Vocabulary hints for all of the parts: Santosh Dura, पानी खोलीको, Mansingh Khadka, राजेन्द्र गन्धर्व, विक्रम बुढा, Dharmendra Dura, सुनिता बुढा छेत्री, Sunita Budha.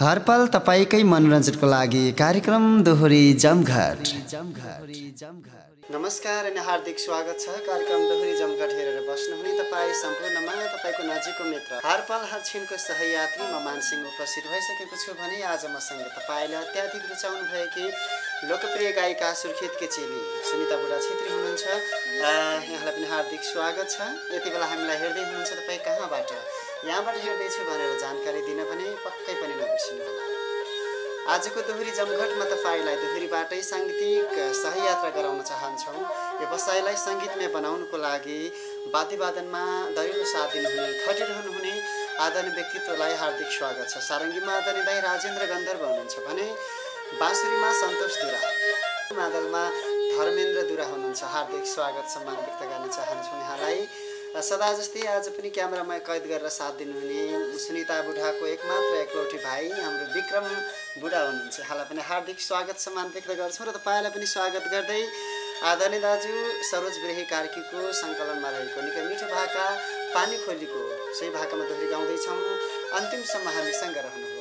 हर पल तपाईकै मनोरञ्जनको लागि कार्यक्रम दोहोरी जमघट। नमस्कार अनि हार्दिक स्वागत छ कार्यक्रम दोहोरी जमघट हेरेर बस्नुहुने तपाई सम्पूर्णमा तपाईको नजिकको मित्र हर पल हर क्षणको सहयात्री म मानसिंह उपस्थित भइसकेको छु भने आज मसँग तपाईले अत्याधिक रुचाउनु भएकी लोकप्रिय गायिका सुर्खेतकी चेली सुनिता बुढा छेत्री हुनुहुन्छ। यहाँलाई पनि हार्दिक स्वागत छ। यति बेला हामीलाई हेर्दै हुनुहुन्छ तपाई कहाँबाट यहाँबाट हेर्दैछु भनेर जानकारी दिन भने पक्कै पनि नबिर्सिनुहोला। आजको दोहोरी जमघटमा तपाईलाई दोहोरीबाटै साङ्गीतिक सहयात्रा गराउन चाहन्छौँ। व्यवसायलाई सङ्गीतमय बनाउनको लागि वाद्यवादनमा दरिलो साथ दिनुहुने खटिरहनुहुने आदरणीय व्यक्तित्वलाई हार्दिक स्वागत छ। सारङ्गीमा आदरणीय दाई राजेन्द्र गन्धर्व हुनुहुन्छ भने बाँसुरीमा सन्तोष दुरा, मादलमा धर्मेन्द्र दुरा हुनुहुन्छ। हार्दिक स्वागत सम्मान व्यक्त गर्न चाहन्छौँ यहाँलाई। सदा जस्तै आज पनि क्यामेरामा कैद गरेर साथ दिनुहुने सुनिता बुढाको एकमात्र एकलौटी भाइ हाम्रो विक्रम बुढा हुनुहुन्छ। यहाँलाई पनि हार्दिक स्वागत सम्मान व्यक्त गर्छौँ र तपाईँलाई पनि स्वागत गर्दै आदरणीय दाजु सरोज गृहकार्कीको सङ्कलनमा रहेको निकै मिठो भाका पानी खोलीको सोही भाकामा दोहोरी गाउँदैछौँ। अन्तिमसम्म हामीसँग रहनुहोला।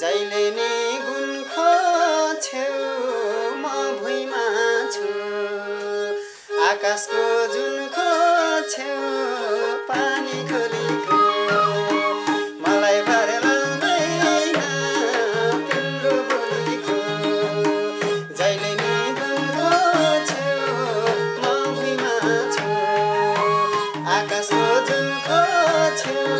जैले नि गुन्खो छेउ म भुइँमा छु आकाशको जुनको छेउ पानी खोलीको मलाई भर लाउँदैन तिम्रो बोलीको जैले नि गुन्खो छेउ म भुइँमा छु आकाशको जुनको छेउ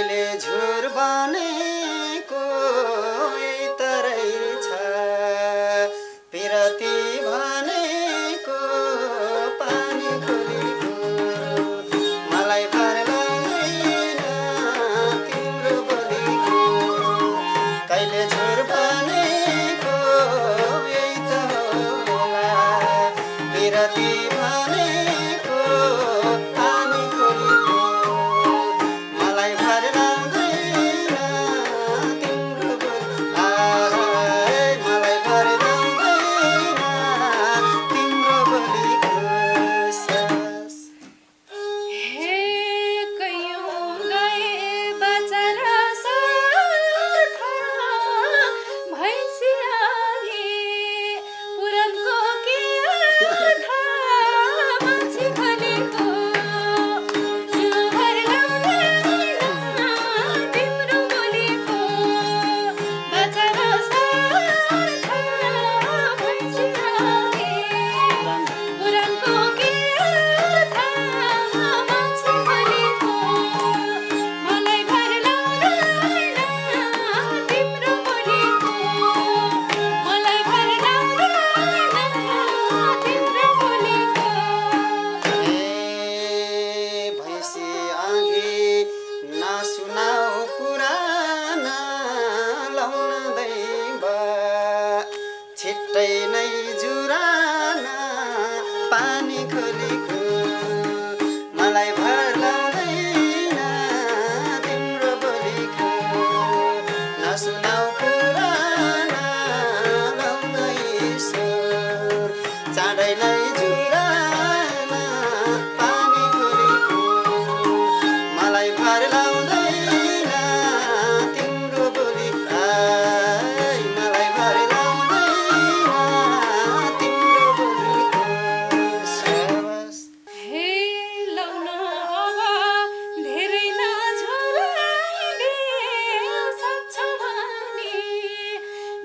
अहिले झुर बनेको तरै छ, पिरती भनेको पानी खुलेको मलाई पर्दैन तिम्रो बोलीको, कहिले झुर बनेको यही त होला, पिरती भनेको पानी खुलेको मलाई पर्दैन तिम्रो बोली, मलाई पर्दैन तिम्रो बोलीको सास। हे कयौं गए बचर सोठा भैँसी आगे पुरनको के आधा मान्छे खलेको, यो भर्दैन तिम्रो बोलीको, बचर सोठा भैँसी आगे पुरनको के आधा मान्छे खलेको, मलाई भर्दैन तिम्रो बोलीको, मलाई भर्दैन तिम्रो बोलीको। ए भैँसी आँघी नसुनाऊ पुराना लाउन दैव, छिट्टै नै जुराना पानी खोलेको मलाई भर्दैन तिम्रो बोलीको, नसुनाऊ पुराना लाउन ईश्वर, चाँडै नै जुराना पानी खोलेको मलाई भर्दैन तिम्रो बोलीको, मलाई भर्दैन तिम्रो बोलीको सास। हे लौन अब धेरै नझुराइले सक्छ भने,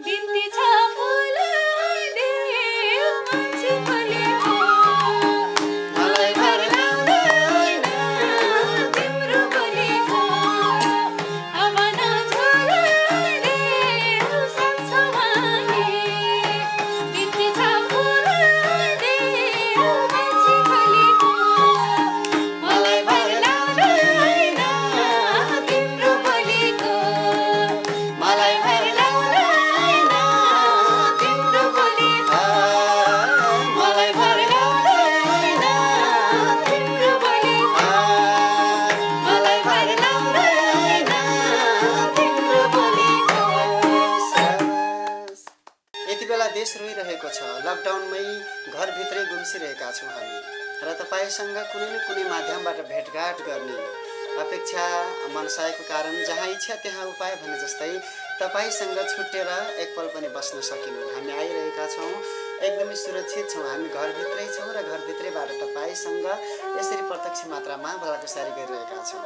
बिन्ती छ फुलाइले मान्छे फलेको, मलाई भर्दैन तिम्रो बोलीको, अब नझुराइले सक्छ भने, बिन्ती छ फुलाइले मान्छे फलेको, मलाई भर्दैन तिम्रो बोलीको, मलाई भर्दैन तिम्रो बोलीको, मलाई भर्दैन तिम्रो बोलीको, मलाई भर्दैन तिम्रो बोलीको सास। यति बेला देश रोइरहेको छ, लकडाउनमै घरभित्रै गुम्सिरहेका छौँ हामी र तपाईँसँग कुनै न कुनै माध्यमबाट भेटघाट गर्ने अपेक्षा मनसाएको कारण जहाँ इच्छा त्यहाँ उपाय भने जस्तै तपाईँसँग छुटेर एक पल पनि बस्न सकेनौँ। हामी आइरहेका छौँ, एकदमै सुरक्षित छौँ, हामी घरभित्रै छौँ र घरभित्रैबाट तपाईँसँग यसरी प्रत्यक्ष मात्रामा भलाकुसारी गरिरहेका छौँ।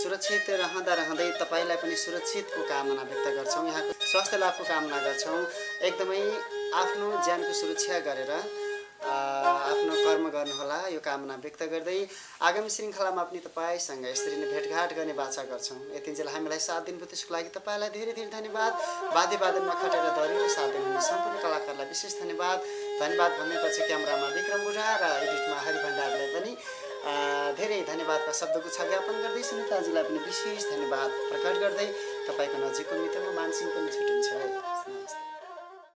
सुरक्षित रहँदा रहँदै तपाईँलाई पनि सुरक्षितको कामना व्यक्त गर्छौँ, यहाँको स्वास्थ्य लाभको कामना गर्छौँ। एकदमै आफ्नो ज्यानको सुरक्षा गरेर आफ्नो कर्म गर्नुहोला, यो कामना व्यक्त गर्दै आगामी श्रृङ्खलामा पनि तपाईँसँग यसरी नै भेटघाट गर्ने बाचा गर्छौँ। यतिन्जेल हामीलाई साथ दिनुभयो, त्यसको लागि तपाईँलाई धेरै धेरै धन्यवाद। वाद्यवादनमा खटेर धरिलो साथ दिनुहुने सम्पूर्ण कलाकारलाई विशेष धन्यवाद। धन्यवाद भन्नेपछि क्यामेरामा विक्रम बुढा र एडिटमा हरिभण्डारलाई पनि धेरै धन्यवादका शब्दगुच्छ ज्ञापन गर्दै सुनिताजीलाई पनि विशेष धन्यवाद प्रकट गर्दै तपाईँको नजिकको मित्रको मानसिंह पनि छुटिन्छ। नमस्ते।